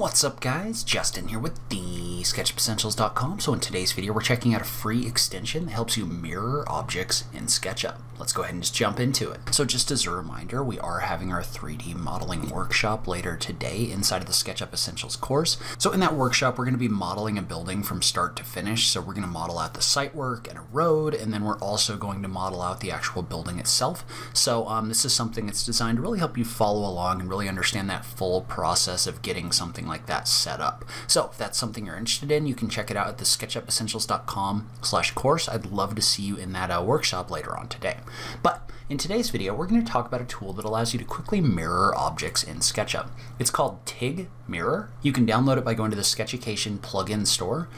What's up guys, Justin here with the SketchUpEssentials.com. So in today's video we're checking out a free extension that helps you mirror objects in SketchUp. Let's go ahead and just jump into it. So just as a reminder, we are having our 3D modeling workshop later today inside of the SketchUp Essentials course. So in that workshop we're going to be modeling a building from start to finish. So we're going to model out the site work and a road, and then we're also going to model out the actual building itself. So this is something that's designed to really help you follow along and really understand that full process of getting something like that set up. So if that's something you're interested in, you can check it out at the SketchUpEssentials.com/course. I'd love to see you in that workshop later on today. But in today's video, we're going to talk about a tool that allows you to quickly mirror objects in SketchUp. It's called TIG Mirror. You can download it by going to the SketchUcation plugin store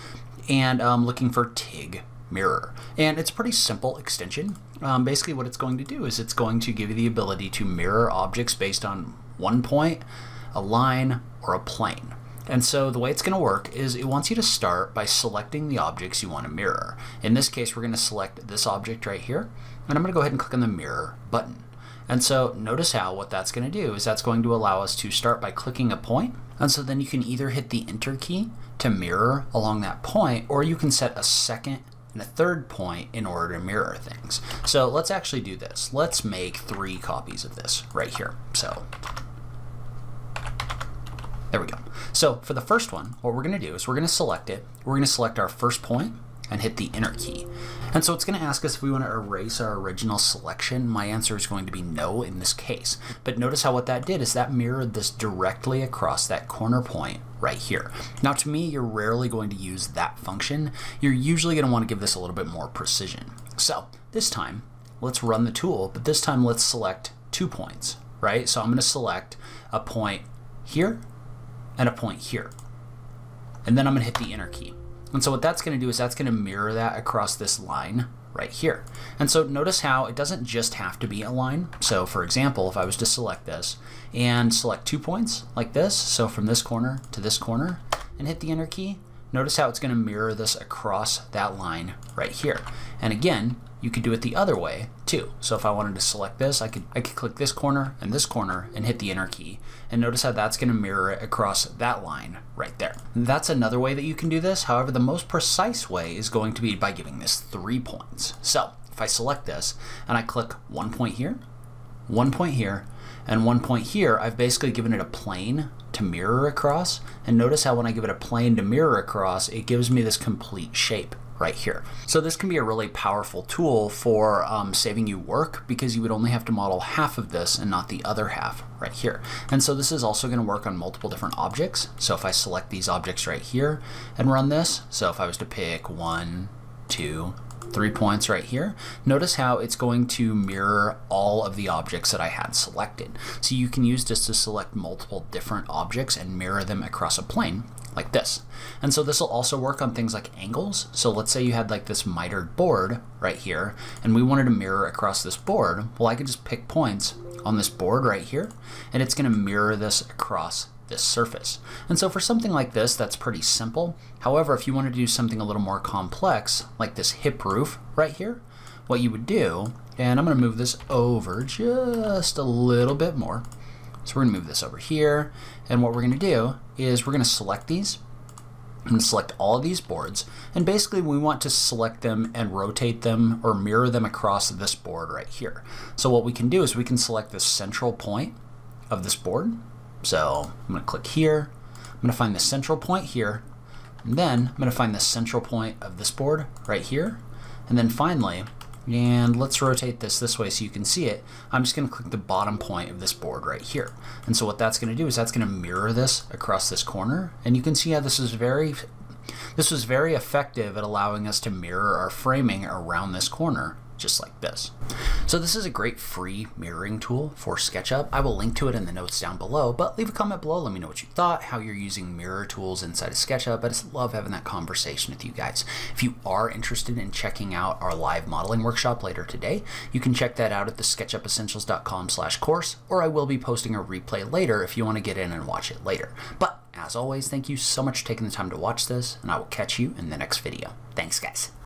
and looking for TIG Mirror. And it's a pretty simple extension. Basically what it's going to do is it's going to give you the ability to mirror objects based on one point, a line, or a plane. And so the way it's going to work is it wants you to start by selecting the objects you want to mirror. In this case, we're going to select this object right here, and I'm going to go ahead and click on the mirror button. And so notice how what that's going to do is that's going to allow us to start by clicking a point. And so then you can either hit the enter key to mirror along that point, or you can set a second and a third point in order to mirror things. So let's actually do this. Let's make 3 copies of this right here. So there we go. So for the first one, what we're going to do is we're going to select it. We're going to select our first point and hit the enter key. And so it's going to ask us if we want to erase our original selection. My answer is going to be no in this case. But notice how what that did is that mirrored this directly across that corner point right here. Now to me, you're rarely going to use that function. You're usually going to want to give this a little bit more precision. So this time, let's run the tool, but this time let's select 2 points, right? So I'm going to select a point here and a point here, and then I'm gonna hit the enter key. And so what that's gonna do is that's gonna mirror that across this line right here. And so notice how it doesn't just have to be a line. So for example, if I was to select this and select 2 points like this, so from this corner to this corner, and hit the enter key, notice how it's gonna mirror this across that line right here. And again, you could do it the other way too. So if I wanted to select this, I could click this corner and hit the enter key. And notice how that's gonna mirror it across that line right there. And that's another way that you can do this. However, the most precise way is going to be by giving this 3 points. So if I select this and I click 1 point here, 1 point here, and 1 point here, I've basically given it a plane to mirror across. And notice how when I give it a plane to mirror across, it gives me this complete shape right here. So this can be a really powerful tool for saving you work, because you would only have to model half of this and not the other half right here. And so this is also going to work on multiple different objects. So if I select these objects right here and run this, so if I was to pick 1, 2, 3 points right here, notice how it's going to mirror all of the objects that I had selected. So you can use this to select multiple different objects and mirror them across a plane like this. And so this will also work on things like angles. So let's say you had like this mitered board right here, and we wanted to mirror across this board. Well, I could just pick points on this board right here, and it's going to mirror this across this surface. And so for something like this, that's pretty simple. However, if you wanted to do something a little more complex, like this hip roof right here, what you would do, and I'm going to move this over just a little bit more. So we're going to move this over here, and what we're going to do is we're going to select these. I'm going to select all of these boards, and basically we want to select them and rotate them or mirror them across this board right here. So what we can do is we can select the central point of this board. So I'm going to click here, I'm going to find the central point here, and then I'm going to find the central point of this board right here, and then finally, and let's rotate this way so you can see it, I'm just going to click the bottom point of this board right here. And so what that's going to do is that's going to mirror this across this corner, and you can see how this was very effective at allowing us to mirror our framing around this corner just like this. So this is a great free mirroring tool for SketchUp. I will link to it in the notes down below, but leave a comment below. Let me know what you thought, how you're using mirror tools inside of SketchUp. I just love having that conversation with you guys. If you are interested in checking out our live modeling workshop later today, you can check that out at the SketchUpEssentials.com/course, or I will be posting a replay later if you want to get in and watch it later. But as always, thank you so much for taking the time to watch this, and I will catch you in the next video. Thanks guys.